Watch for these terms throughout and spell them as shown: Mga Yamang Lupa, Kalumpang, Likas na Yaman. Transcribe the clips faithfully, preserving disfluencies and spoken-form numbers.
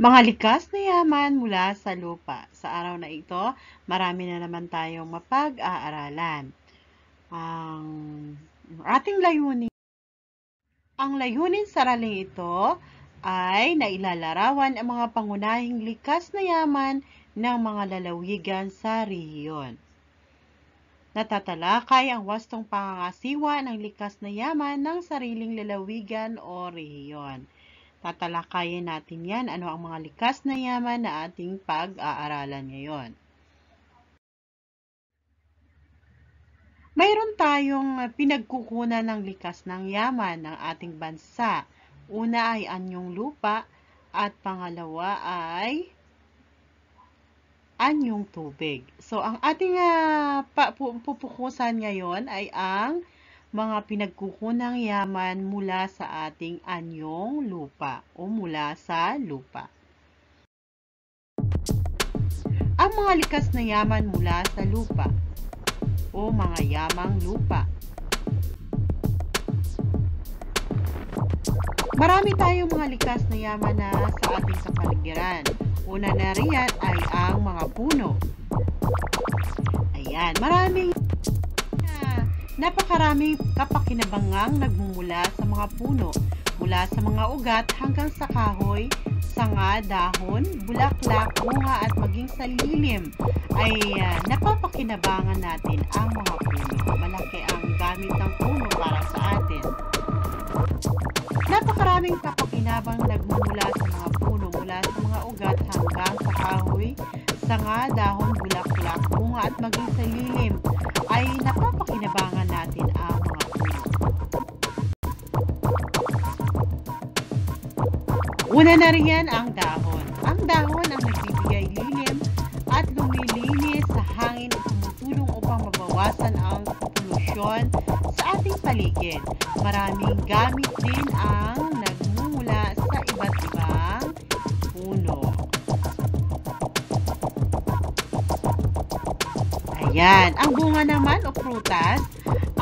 Mga likas na yaman mula sa lupa. Sa araw na ito, marami na naman tayong mapag-aaralan. Ang ating layunin. Ang layunin sa araling ito ay nailalarawan ang mga pangunahing likas na yaman ng mga lalawigan sa rehiyon. Natatalakay ang wastong pangangasiwa ng likas na yaman ng sariling lalawigan o rehiyon. Tatalakayin natin yan, ano ang mga likas na yaman na ating pag-aaralan ngayon. Mayroon tayong pinagkukunan ng likas ng yaman ng ating bansa. Una ay anyong lupa at pangalawa ay anyong tubig. So, ang ating uh, pupukusan ngayon ay ang mga pinagkukunang yaman mula sa ating anyong lupa o mula sa lupa. Ang mga likas na yaman mula sa lupa o mga yamang lupa. Marami tayong mga likas na yaman na sa ating kapaligiran. Una na riyan ay ang mga puno. Ayan, maraming Napakaraming kapakinabangang nagmumula sa mga puno, mula sa mga ugat hanggang sa kahoy, sanga, dahon, bulaklak, bunga at maging sa lilim ay uh, napapakinabangan natin ang mga puno. Malaki ang gamit ng puno para sa atin. Napakaraming kapakinabang nagmumula sa mga puno, mula sa mga ugat hanggang sa kahoy, sanga, dahon, bulaklak, bunga at maging sa lilim ay napapakinabangan natin ang mga puno. Una na rin yan ang dahon. Ang dahon ang nagbibigay lilim at lumilinis sa hangin at tumutulong upang mabawasan ang polusyon sa ating paligid. Maraming gamit din ang nagmumula sa iba't ibang puno. Ayan, ang bunga naman o prutas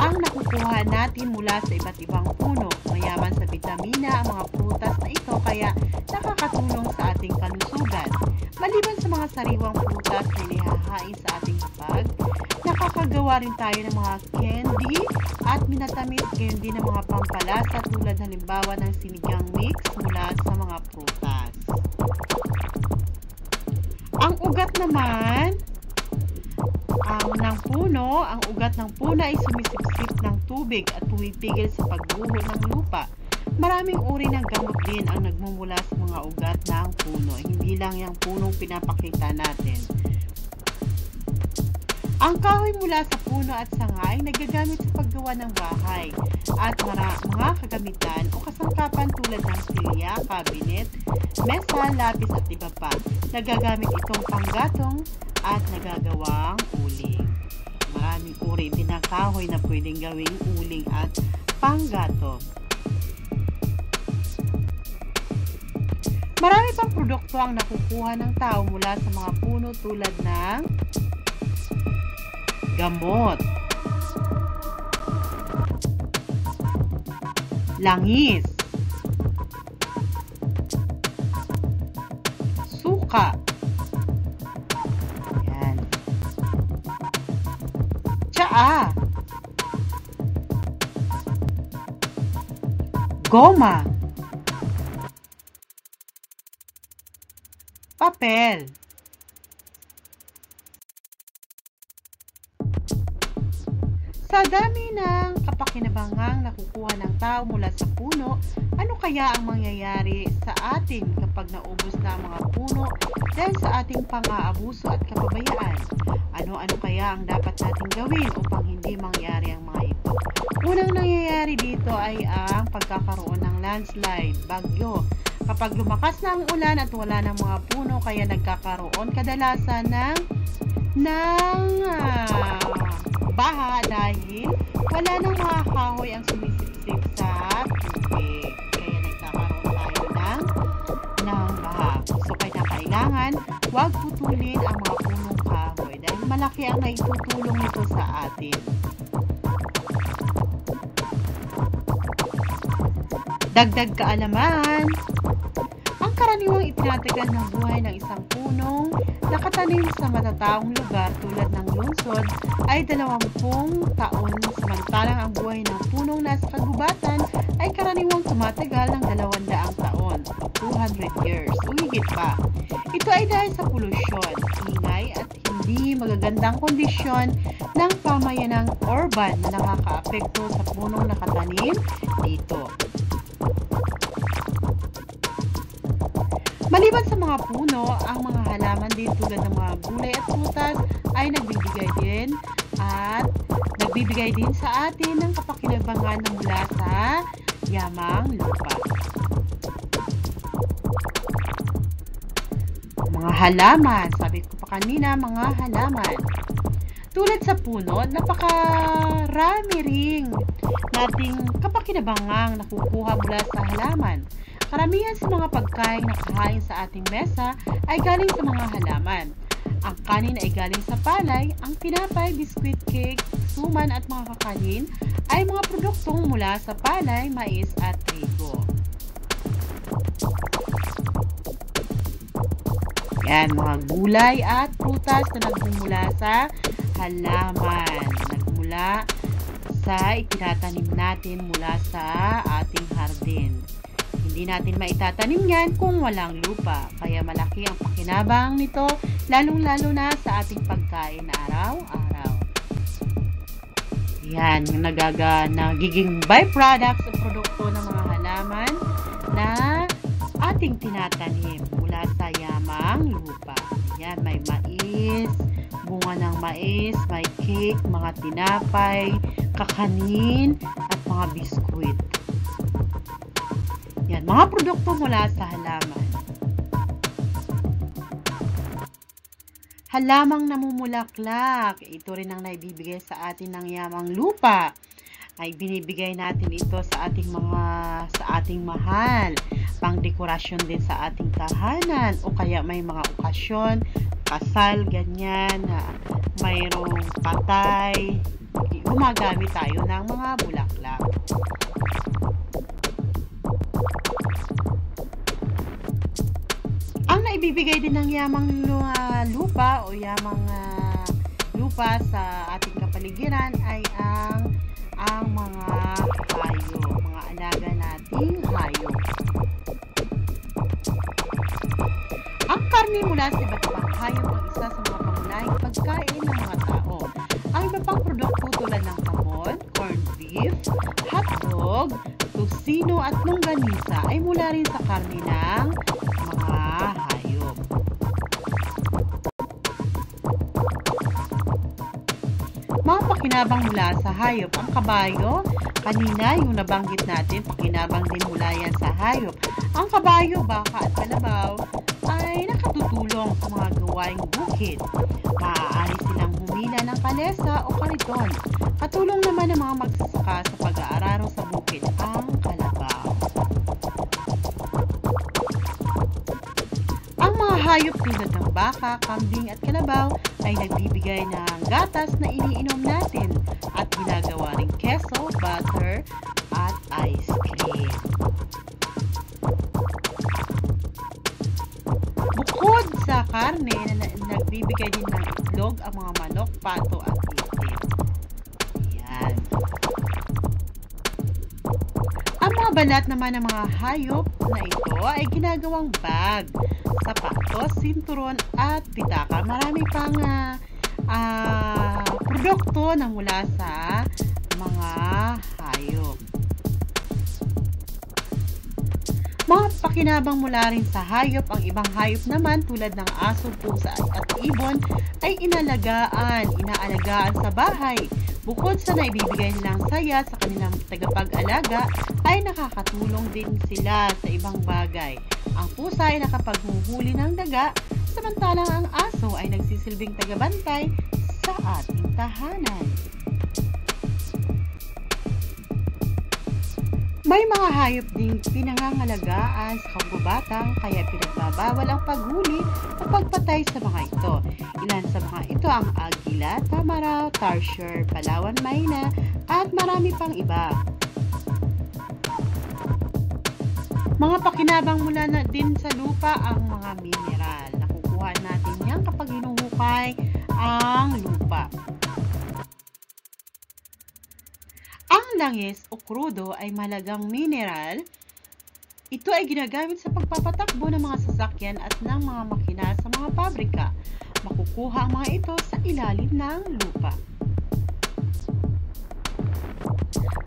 ang nakukuha natin mula sa iba't ibang puno. Mayaman sa bitamina ang mga prutas na ito kaya nakakatulong sa ating kalusugan. Maliban sa mga sariwang prutas na inihahain sa ating hapag, nakakagawa rin tayo ng mga candy at minatamis candy ng mga pampalasa tulad halimbawa ng sinigang mix mula sa mga prutas. Ang ugat naman Ang ng puno, ang ugat ng puno ay sumisipsip ng tubig at tumipigil sa pagguho ng lupa. Maraming uri ng gamot din ang nagmumula sa mga ugat ng puno. Hindi lang yung punong pinapakita natin. Ang kahoy mula sa puno at sanga ay nagagamit sa paggawa ng bahay at mga kagamitan o kasangkapan tulad ng silya, kabinet, mesa, lapis at iba pa. Nagagamit itong panggatong at nagagawang uling. Maraming uri din ng kahoy na pwedeng gawing uling at panggatong. Marami pang produkto ang nakukuha ng tao mula sa mga puno tulad ng gamot, langis, suka, tsaa, goma, papel, sa dami ng kapakinabangang nakukuha ng tao mula sa puno, ano kaya ang mangyayari sa atin kapag naubos na ang mga puno dahil sa ating pang-aabuso at kapabayaan? Ano-ano kaya ang dapat natin gawin upang hindi mangyari ang mga ito? Unang nangyayari dito ay ang pagkakaroon ng landslide, bagyo. Kapag lumakas na ang ulan at wala ng mga puno, kaya nagkakaroon kadalasan ng ng uh, baha dahil wala nang mga kahoy ang sumisipsip sa tubig. Kaya nagkakaroon tayo ng, ng baha. So, kaya kailangan huwag putulin ang mga punong kahoy dahil malaki ang naitutulong ito sa atin. Dagdag kaalaman. Ang karaniwang yung itinatagal ng buhay ng isang punong nakatanim sa matataong lugar tulad ng lungsod ay dalawampung taon, samantalang ang buhay ng punong nasa kagubatan ay karaniwang tumatagal ng dalawandaang taon, two hundred years, o higit pa. Ito ay dahil sa polusyon, ingay at hindi magagandang kondisyon ng pamayanang urban na nakakaapekto sa punong nakatanim dito. Maliban sa mga puno, ang mga halaman din tulad ng mga gulay at prutas ay nagbibigay din at nagbibigay din sa atin ng kapakinabangan mula sa yamang lupa. Mga halaman, sabi ko pa kanina, mga halaman. Tulad sa puno, napakarami ring nating kapakinabangang nakukuha mula sa halaman. Karamihan sa mga pagkain na kahain sa ating mesa ay galing sa mga halaman. Ang kanin ay galing sa palay, ang tinapay, biscuit, cake, suman at mga kakanin ay mga produktong mula sa palay, mais at trigo. Yan, mga gulay at prutas na nagmumula sa halaman. Nagmula sa itinatanim natin mula sa ating hardin. Hindi natin maitatanim yan kung walang lupa. Kaya malaki ang pakinabang nito, lalong-lalo na sa ating pagkain araw-araw. Yan, yung nagaga, nagiging byproducts o produkto ng mga halaman na ating tinatanim mula sa yamang lupa. Yan, may mais, bunga ng mais, may cake, mga tinapay, kakanin, at mga biskuit. Yan, mga produkto mula sa halaman. Halamang namumulaklak. Ito rin ang naibibigay sa atin ng yamang lupa. Ay binibigay natin ito sa ating mga sa ating mahal. Pang-dekorasyon din sa ating tahanan o kaya may mga okasyon, kasal, ganyan, mayroong patay. Gumagamit tayo ng mga bulaklak. Ibibigay din ng yamang lupa o yamang uh, lupa sa ating kapaligiran ay ang ang mga hayo, mga alaga nating hayo. Ang karne mula sa iba't ibang hayo ang isa sa mga pangunahing pagkain ng mga tao. Ang iba pang produkto tulad ng hamon, corned beef, hotdog, tusino at longganisa ay mula rin sa karne ng mga hayo. Mga pakinabang mula sa hayop, ang kabayo, kanina yung nabanggit natin, pakinabang din mula yan sa hayop. Ang kabayo, baka at kalabaw ay nakatutulong sa mga gawaing bukid. Maaari silang humila ng kalesa o kariton. Katulong naman ng mga magsasaka sa pag-aararo sa bukid ang kalabaw. Ang mga hayop tulad ng baka, kambing at kalabaw ay nagbibigay ng gatas na iniinom natin at ginagawa rin keso, butter, at ice cream. Bukod sa karne, na nagbibigay din ng itlog ang mga manok, pato, at itik. Ayan. Ang mga balat naman ng mga hayop na ito ay ginagawang bag, sapatos, sinturon at pitaka. Marami pang uh, uh, produkto na mula sa mga hayop. Mga pakinabang mula rin sa hayop, ang ibang hayop naman tulad ng aso, pusa at ibon ay inalagaan, inaalagaan sa bahay. Bukod sa naibibigay nilang saya sa kanilang tagapag-alaga, ay nakakatulong din sila sa ibang bagay. Ang pusa ay nakapaghuhuli ng daga, samantalang ang aso ay nagsisilbing tagabantay sa ating tahanan. May mga hayop ding pinangangalagaan sa kagubatan, kaya pinagbabawal ang paghuli o pagpatay sa mga ito. Ilan sa mga ito ang agila, tamaraw, tarsier, palawan, mahina, at marami pang iba. Mga pakinabang mula na din sa lupa ang mga mineral. Nakukuha natin yan kapag hinuhukay ang lupa. Ang langis o krudo ay mahalagang mineral. Ito ay ginagamit sa pagpapatakbo ng mga sasakyan at ng mga makina sa mga pabrika. Makukuha ang mga ito sa ilalim ng lupa.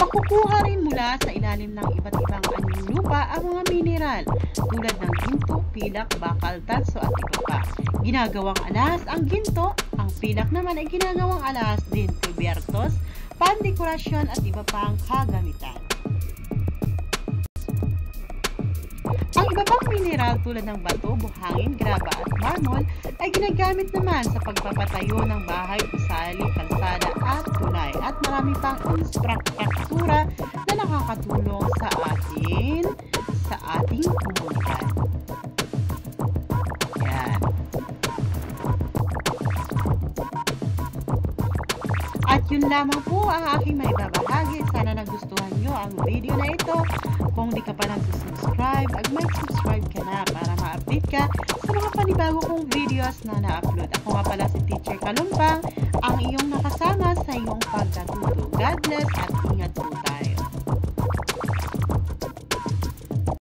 Makukuha rin mula sa ilalim ng iba't ibang anong lupa ang mga mineral tulad ng ginto, pilak, bakal, tanso at iba pa. Ginagawang alahas ang ginto, ang pilak naman ay ginagawang alahas din, cubiertos, pandekorasyon at iba pang kagamitan. Ang iba pang mineral tulad ng bato, buhangin, graba at marmol ay ginagamit naman sa pagpapatayo ng bahay, gusali, kalsada at tulay at marami pang infrastruktura na nakakatulong sa atin sa ating komunidad. Yan. At yun lamang po ang aking may babahagi. Sana nagustuhan nyo ang video na ito. Kung di ka pa nag-subscribe, ag mag-subscribe ka na para ma-update ka sa mga panibago kong videos na na-upload. Ako nga pala si Teacher Kalumpang, ang iyong nakasama sa iyong pagtatuto. God bless at ingat.